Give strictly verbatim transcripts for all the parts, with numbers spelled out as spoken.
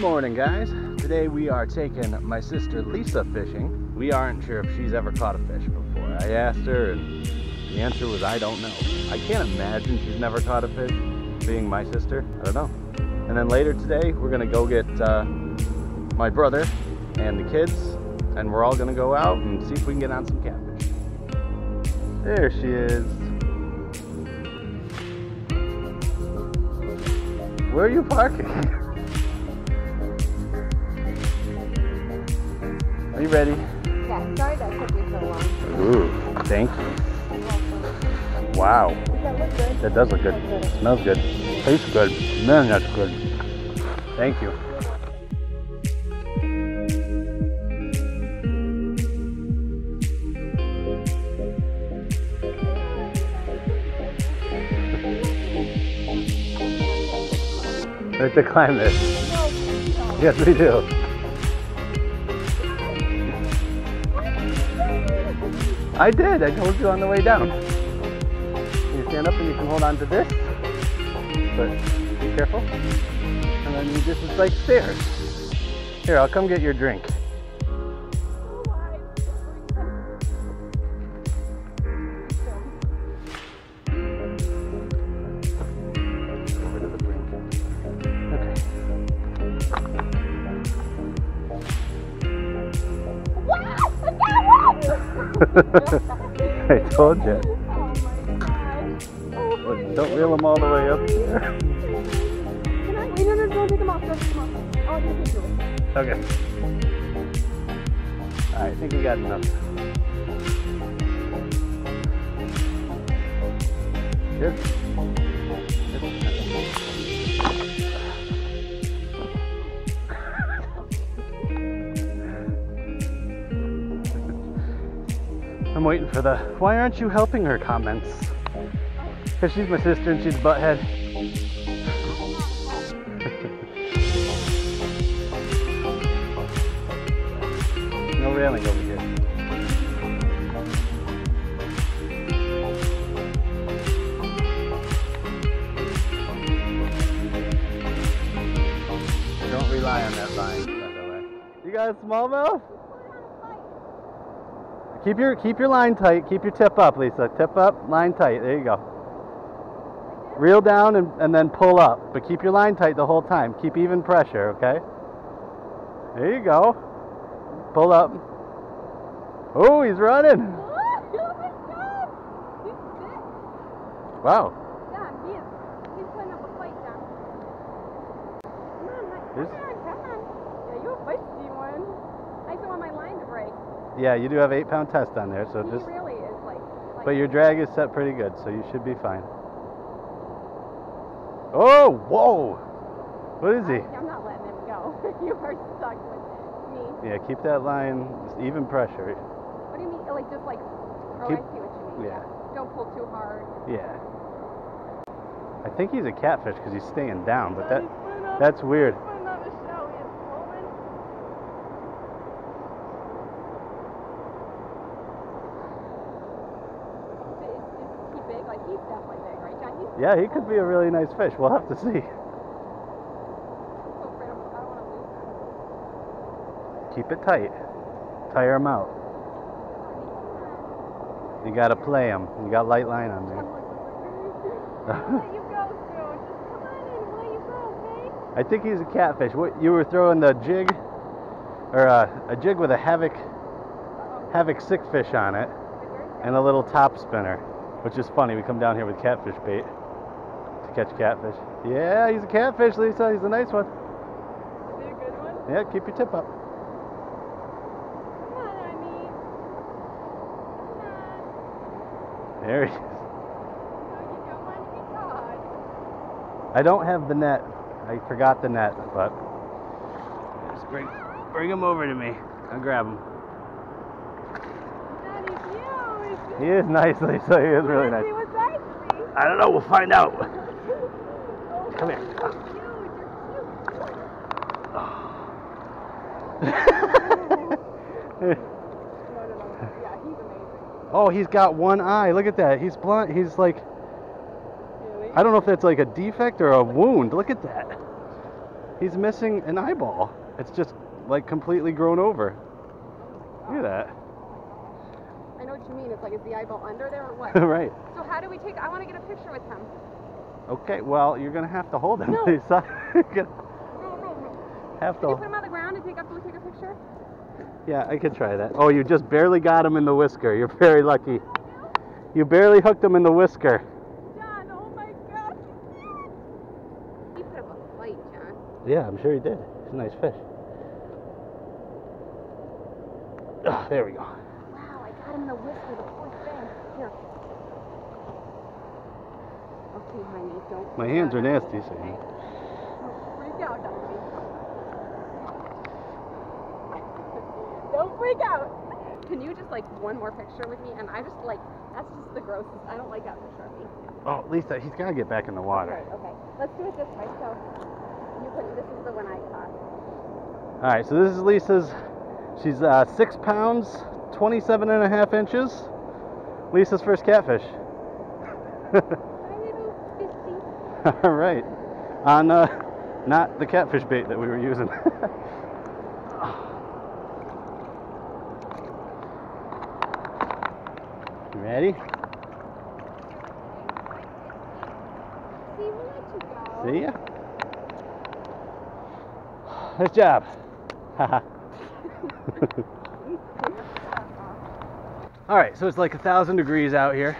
Good morning, guys. Today we are taking my sister Lisa fishing. We aren't sure if she's ever caught a fish before. I asked her and the answer was I don't know. I can't imagine she's never caught a fish, being my sister. I don't know. And then later today we're gonna go get uh, my brother and the kids, and we're all gonna go out and see if we can get on some catfish. There she is. Where are you parking? Are you ready? Yeah, sorry that took me so long. Ooh, thank you. Wow. Does that look good? That does look good. It smells good. Tastes good. Man, that's good. Thank you. We have to climb this. Yes, we do. I did, I told you on the way down. You stand up and you can hold on to this, but be careful. And then you just, it's like stairs. Here, I'll come get your drink. I told you. Oh my God. Don't reel them all the way up there. Can I? No, no, don't take them off. Don't take them off. I'll take them off. Okay. Alright, I think we got enough. Good. I'm waiting for the "why aren't you helping her" comments, because she's my sister and she's a butthead. No railing over here. Don't rely on that line, by the way. You got a smallmouth? Keep your keep your line tight. Keep your tip up, Lisa. Tip up, line tight. There you go. Reel down and, and then pull up. But keep your line tight the whole time. Keep even pressure, okay? There you go. Pull up. Oh, he's running. Oh my God. He's sick. Wow. Yeah, he is. He's putting up a fight down. Come on, come on, come on. Yeah, you're a feisty one. I don't want my line to break. Yeah, you do have eight pound test on there, so he just. Really is like, like. But your drag is set pretty good, so you should be fine. Oh, whoa! What is he? I'm not letting him go. You are stuck with me. Yeah, keep that line, just even pressure. What do you mean? Like just like. Oh, keep, I see what you mean. Yeah. yeah. Don't pull too hard. Yeah. I think he's a catfish because he's staying down, but that that's weird. Yeah, he could be a really nice fish. We'll have to see. Keep it tight. Tire him out. You gotta play him. You got light line on there. I think he's a catfish. What, you were throwing the jig, or a, a jig with a havoc, havoc sick fish on it, and a little top spinner, which is funny. We come down here with catfish bait. Catch catfish. Yeah, he's a catfish, Lisa. He's a nice one. Is he a good one? Yeah, keep your tip up. Come on, I mean. Come on. There he is. No, you don't want to be caught. I don't have the net. I forgot the net, but just bring bring him over to me. I'll grab him. That is you. He is nice, Lisa. He is really nice. I don't know. We'll find out. Come here. You're cute. You're cute. Yeah, he's amazing. Oh, he's got one eye. Look at that. He's blind. He's like, I don't know if that's like a defect or a wound. Look at that. He's missing an eyeball. It's just like completely grown over. Look at that. I know what you mean. It's like, is the eyeball under there or what? Right. So how do we take, I want to get a picture with him. Okay, well, you're going to have to hold him. No. Lisa. You're gonna no, no, no. Have to. Can you put him on the ground and take up, we take a picture? Yeah, I could try that. Oh, you just barely got him in the whisker. You're very lucky. You barely hooked him in the whisker. John, oh my gosh, you did it! He put up a fight, John. Yeah, I'm sure he did. It's a nice fish. Oh, there we go. Wow, I got him in the whisker, the poor thing. Here. Okay, honey, don't. My hands are nasty, so. Don't freak out, Dumpy. Don't freak out. Can you just like one more picture with me? And I just like, that's just the grossest. I don't like that picture of me. Oh, Lisa, he's gotta get back in the water. Okay, okay. Let's do it this way. So you put, this is the one I caught. All right, so this is Lisa's. She's uh, six pounds, twenty-seven and a half inches. Lisa's first catfish. All right, on uh, not the catfish bait that we were using. Ready? See ya. Nice job. Haha. All right, so it's like a thousand degrees out here,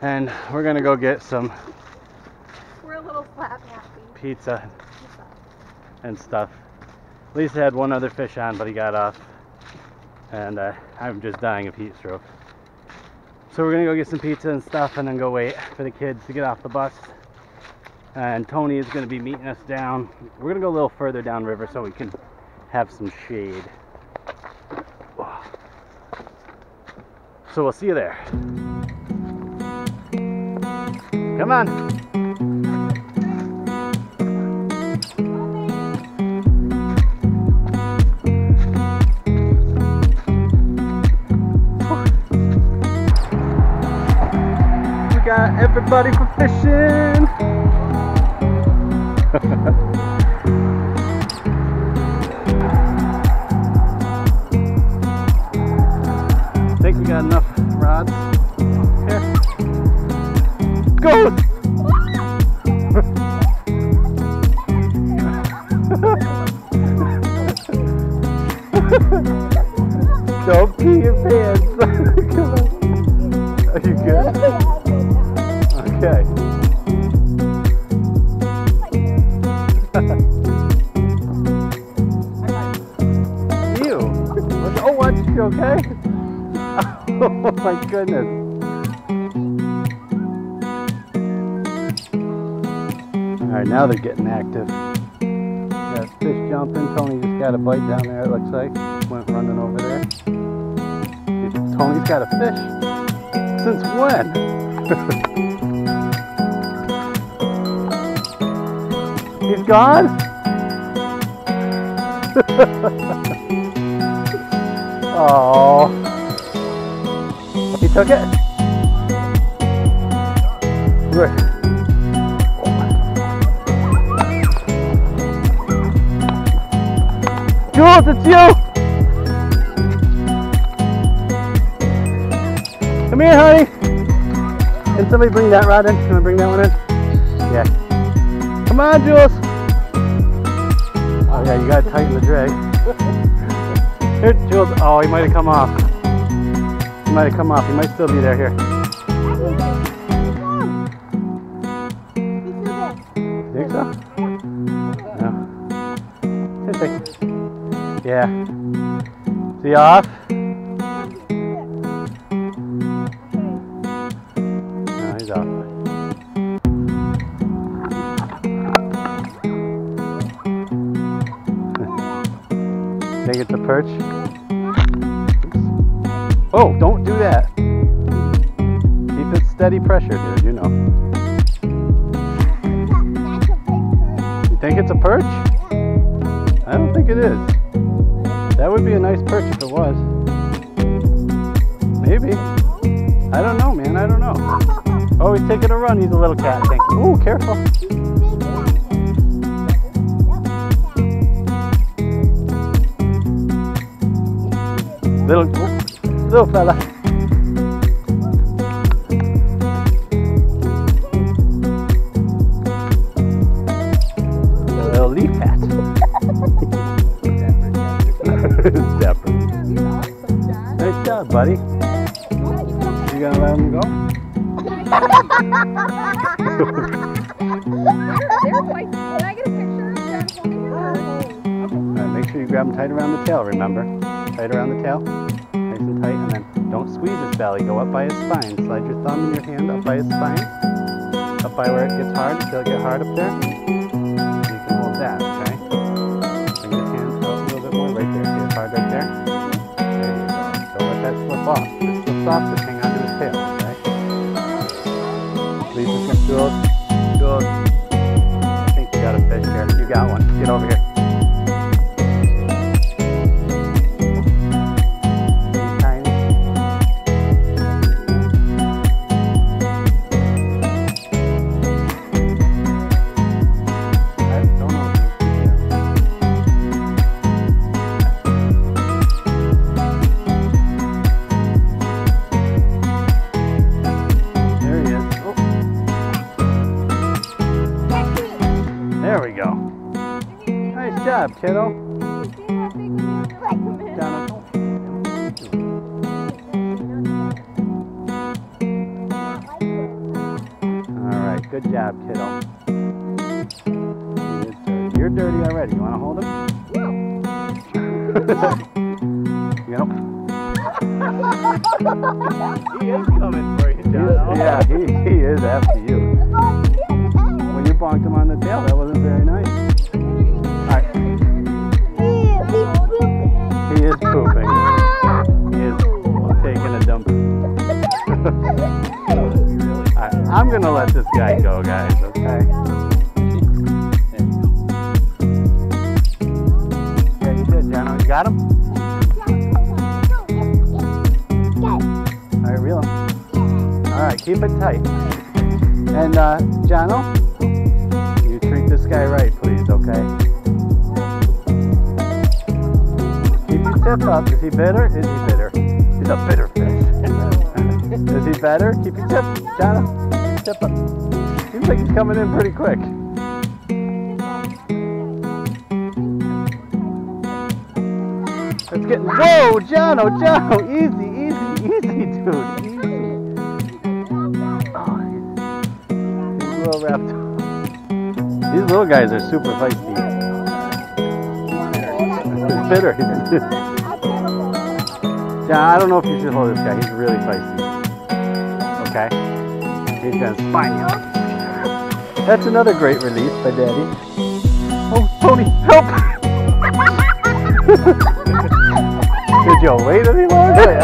and we're gonna go get some. We're a little flat happy. Pizza, pizza and stuff. Lisa had one other fish on, but he got off, and uh, I'm just dying of heat stroke. So we're gonna go get some pizza and stuff, and then go wait for the kids to get off the bus. And Tony is gonna be meeting us down. We're gonna go a little further down river so we can have some shade. So we'll see you there. Come on. Got everybody for fishing. Think we got enough rods here. Go! Don't pee your pants. Come on. Are you good? Okay. You. Oh, what? You okay? Oh my goodness. All right, now they're getting active. Got fish jumping. Tony just got a bite down there. It looks like went running over there. Tony's got a fish. Since when? He's gone? Oh. He took it? Right. Jules, it's you! Come here, honey! Can somebody bring that rod in? Can I bring that one in? Yeah. Come on, Jules! Oh yeah, you gotta tighten the drag. Here, Jules. Oh, he might have come off. He might have come off. He might still be there. Here. You think so? No. Here, take. Yeah. Is he off? No, he's off. Think it's a perch? Oops. Oh, don't do that. Keep it steady pressure, dude, you know. You think it's a perch? I don't think it is. That would be a nice perch if it was. Maybe. I don't know, man, I don't know. Oh, he's taking a run, he's a little cat. Ooh, careful. Little, little fella. A little leaf hat. It's dapper. Nice job, buddy. You gonna let him go? You grab them tight around the tail, remember? Tight around the tail, nice and tight, and then don't squeeze his belly, go up by his spine. Slide your thumb in your hand up by his spine, up by where it gets hard, so it'll get hard up there. You can hold that, okay? Bring your hand out a little bit more, right there, get hard right there. There you go. So let that slip off. It slips off, just hang on to his tail, okay? Lisa, Jules, Jules, I think you got a fish here. You got one. Get over here. Good job, kiddo. Alright, good job, kiddo. You're dirty already. You want to hold him? No. Yep. He is coming for you, Johnno. Yeah, he, he is after you. When you bonked him on the tail, that wasn't very nice. He is pooping. He is taking a dump. I, I'm gonna let this guy go, guys, okay? Yeah, you did, Johnno. You got him? Alright, reel him. Alright, keep it tight. And, uh, Johnno, you treat this guy right, please, okay? Tip up. Is he bitter? Is he bitter? He's a bitter fish. Is he better? Keep your tip, Johnno. Tip up. Seems like he's coming in pretty quick. Let's get. Whoa, Johnno, Johnno, easy, easy, easy, dude. Easy. Oh, he's a little wrapped. These little guys are super feisty. Bitter. Yeah, I don't know if you should hold this guy. He's really feisty. Okay? He's gonna spine you. That's another great release by Daddy. Oh, Tony, help! Did you wait any longer?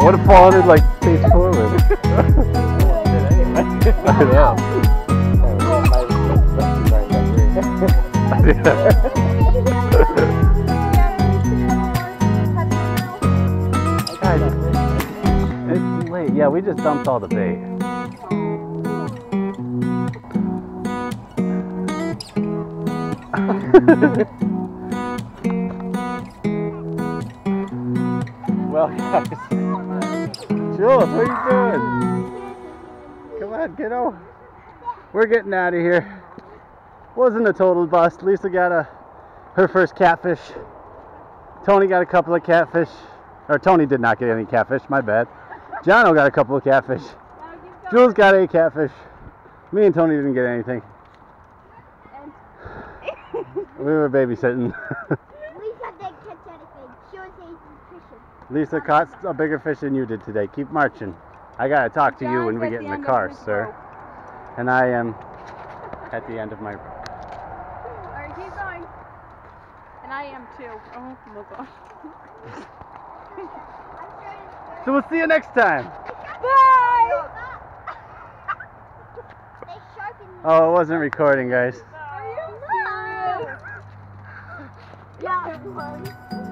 I would have fallen in like face forward. I know. It's late. Yeah, we just dumped all the bait. Well, guys. Jules, what are you doing? Come on, kiddo. We're getting out of here. Wasn't a total bust. Lisa got a her first catfish. Tony got a couple of catfish. Or Tony did not get any catfish, my bad. Johnno got a couple of catfish. Jules got a catfish. Me and Tony didn't get anything. We were babysitting. Lisa caught a bigger fish than you did today. Keep marching. I gotta talk to you when we get in the car, sir. And I am at the end of my rope. Alright, keep going. And I am too. Oh my gosh. So we'll see you next time. Bye! Oh, it wasn't recording, guys. Are you serious? Yeah, it was.